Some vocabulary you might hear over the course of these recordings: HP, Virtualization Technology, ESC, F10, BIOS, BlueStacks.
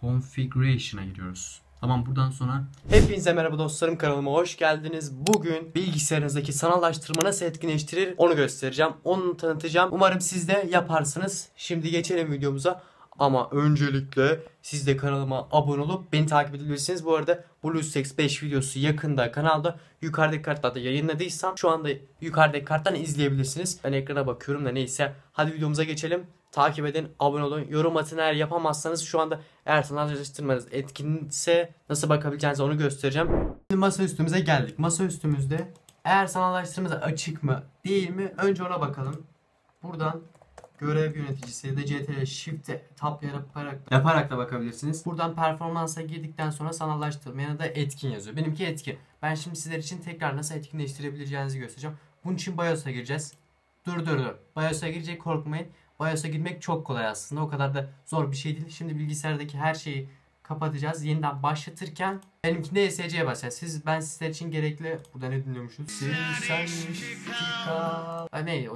Configuration'a giriyoruz. Tamam, buradan sonra hepinize merhaba dostlarım, kanalıma hoş geldiniz. Bugün bilgisayarınızdaki sanallaştırma nasıl etkinleştirir onu göstereceğim. Onu tanıtacağım. Umarım siz de yaparsınız. Şimdi geçelim videomuza. Ama öncelikle siz de kanalıma abone olup beni takip edebilirsiniz. Bu arada BlueStacks 5 videosu yakında kanalda, yukarıdaki kartlarda yayınladıysam şu anda yukarıdaki karttan izleyebilirsiniz. Ben ekrana bakıyorum da neyse. Hadi videomuza geçelim. Takip edin, abone olun. Yorum atın eğer yapamazsanız. Şu anda eğer sanallaştırmanız etkinse nasıl bakabileceğinizi onu göstereceğim. Şimdi masa üstümüze geldik. Masa üstümüzde eğer sanallaştırmanız açık mı değil mi önce ona bakalım. Buradan görev yöneticisi ya da CTRL Shift'e tab yaparak da bakabilirsiniz. Buradan performansa girdikten sonra sanallaştırma ya da etkin yazıyor. Benimki etkin. Ben şimdi sizler için tekrar nasıl etkinleştirebileceğinizi göstereceğim. Bunun için BIOS'a gireceğiz. Dur. BIOS'a girecek, korkmayın. BIOS'a girmek çok kolay aslında. O kadar da zor bir şey değil. Şimdi bilgisayardaki her şeyi kapatacağız. Yeniden başlatırken benimkinde ESC'ye basacağız. Ben sizler için gerekli. Burada ne dinliyormuşuz?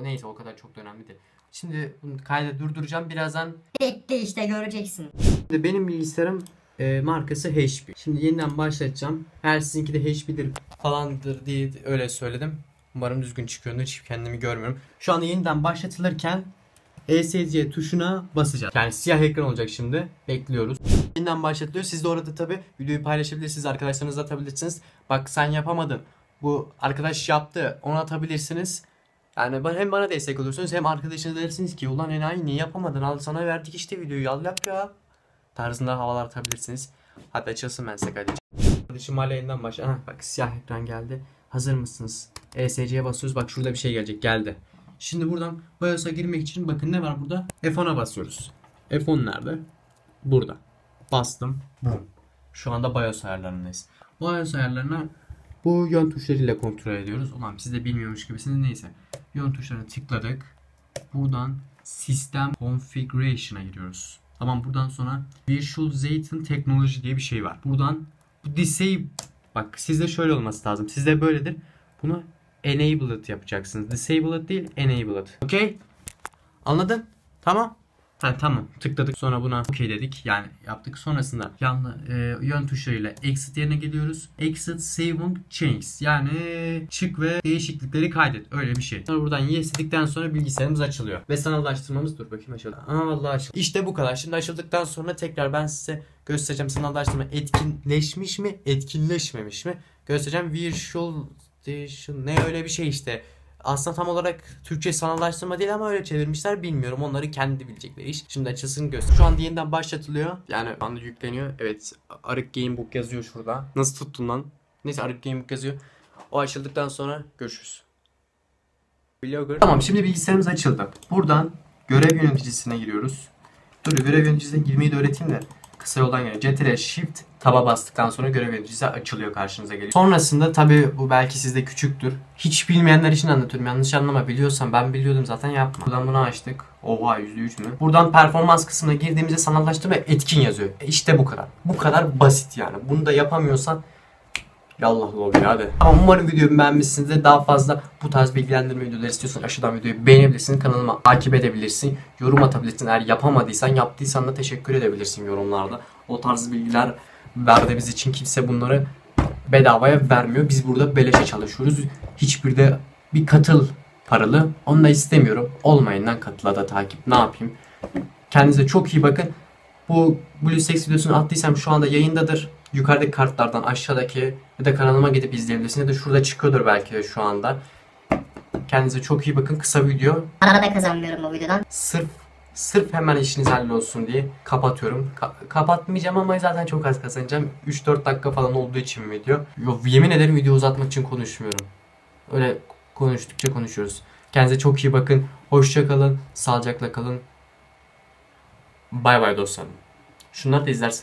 Neyse o kadar çok da önemli değil. Şimdi bunu kayda durduracağım. Birazdan bekle işte göreceksin. Şimdi benim bilgisayarım markası HP. Şimdi yeniden başlatacağım. Her sizinki de HP'dir falandır diye öyle söyledim. Umarım düzgün çıkıyordur. Hiç kendimi görmüyorum. Şu anda yeniden başlatılırken ESC tuşuna basacağız. Yani siyah ekran olacak şimdi. Bekliyoruz. Yeniden başlatılıyor. Siz de orada tabi videoyu paylaşabilirsiniz. Arkadaşlarınızla atabilirsiniz. Bak sen yapamadın, bu arkadaş yaptı, onu atabilirsiniz. Yani hem bana destek olursunuz hem arkadaşınız dersiniz ki ulan enayi niye yapamadın, al sana verdik işte videoyu, al yap ya tarzında havalar atabilirsiniz. Hatta açılsın, ben size kaydedeceğim. Kardeşim hala yeniden başla. Bak siyah ekran geldi. Hazır mısınız? ESC'ye basıyoruz. Bak şurada bir şey gelecek. Geldi. Şimdi buradan BIOS'a girmek için bakın ne var burada? F10'a basıyoruz. F10 nerede? Burada. Bastım. Şu anda BIOS ayarlarındayız. BIOS ayarlarına bu yön tuşlarıyla kontrol ediyoruz. Ulan siz de bilmiyormuş gibisiniz, neyse. Yön tuşlarına tıkladık. Buradan System Configuration'a giriyoruz. Tamam, buradan sonra Virtualization Technology diye bir şey var. Buradan bu Disable, bak sizde şöyle olması lazım. Sizde böyledir. Bunu Enabled yapacaksınız. Disabled değil, Enabled. Okey? Anladın? Tamam. Tamam. Tıkladık. Sonra buna okey dedik. Yani yaptık. Sonrasında yön tuşlarıyla exit yerine geliyoruz. Exit saving changes. Yani çık ve değişiklikleri kaydet. Öyle bir şey. Sonra buradan yes dedikten sonra bilgisayarımız açılıyor. Ve sanallaştırmamız, dur bakayım açıldı. Aa vallahi açıldı. İşte bu kadar. Şimdi açıldıktan sonra tekrar ben size göstereceğim sanallaştırma etkinleşmiş mi, etkinleşmemiş mi göstereceğim. Virtualization ne öyle bir şey işte. Aslında tam olarak Türkçe sanallaştırma değil ama öyle çevirmişler, bilmiyorum. Onları kendi bilecekleri iş. Şimdi açılsın, göster. Şu anda yeniden başlatılıyor. Yani şu anda yükleniyor. Evet, Arık Gamebook yazıyor şurada. Nasıl tuttun lan? Neyse, Arık Gamebook yazıyor. O açıldıktan sonra görüşürüz. Blogger. Tamam, şimdi bilgisayarımız açıldı. Buradan görev yöneticisine giriyoruz. Dur, görev yöneticisine girmeyi de öğreteyim de. Kısa yoldan geliyor. CTRL Shift taba bastıktan sonra görev yöneticisi açılıyor, karşınıza geliyor. Sonrasında tabi bu belki sizde küçüktür. Hiç bilmeyenler için anlatıyorum. Yanlış anlama, biliyorsan ben biliyordum zaten, yapma. Buradan bunu açtık. Oha %3 mü? Buradan performans kısmına girdiğimizde sanallaştırma etkin yazıyor. İşte bu kadar. Bu kadar basit yani. Bunu da yapamıyorsan yallah lol ya hadi. Ama umarım videoyu beğenmişsinizdir. Daha fazla bu tarz bilgilendirme videoları istiyorsan aşağıdan videoyu beğenebilirsin. Kanalıma takip edebilirsin. Yorum atabilirsin. Eğer yapamadıysan, yaptıysan da teşekkür edebilirsin yorumlarda. O tarz bilgiler verdiğimiz için kimse bunları bedavaya vermiyor. Biz burada beleşe çalışıyoruz. Hiçbir de bir katıl paralı. Onu da istemiyorum. Olmayından katıla da takip. Ne yapayım? Kendinize çok iyi bakın. Bu BlueStacks videosunu attıysam şu anda yayındadır. Yukarıdaki kartlardan aşağıdaki ya da kanalıma gidip izleyebilirsin ya da şurada çıkıyordur belki de şu anda. Kendinize çok iyi bakın. Kısa video. Arada kazanmıyorum bu videodan. Sırf hemen işiniz hallolsun diye kapatıyorum. Kapatmayacağım ama zaten çok az kazanacağım. 3-4 dakika falan olduğu için video. Yo, yemin ederim video uzatmak için konuşmuyorum. Öyle konuştukça konuşuyoruz. Kendinize çok iyi bakın. Hoşça kalın. Sağlıcakla kalın. Bay bay dostlarım. Şunları da izlersin.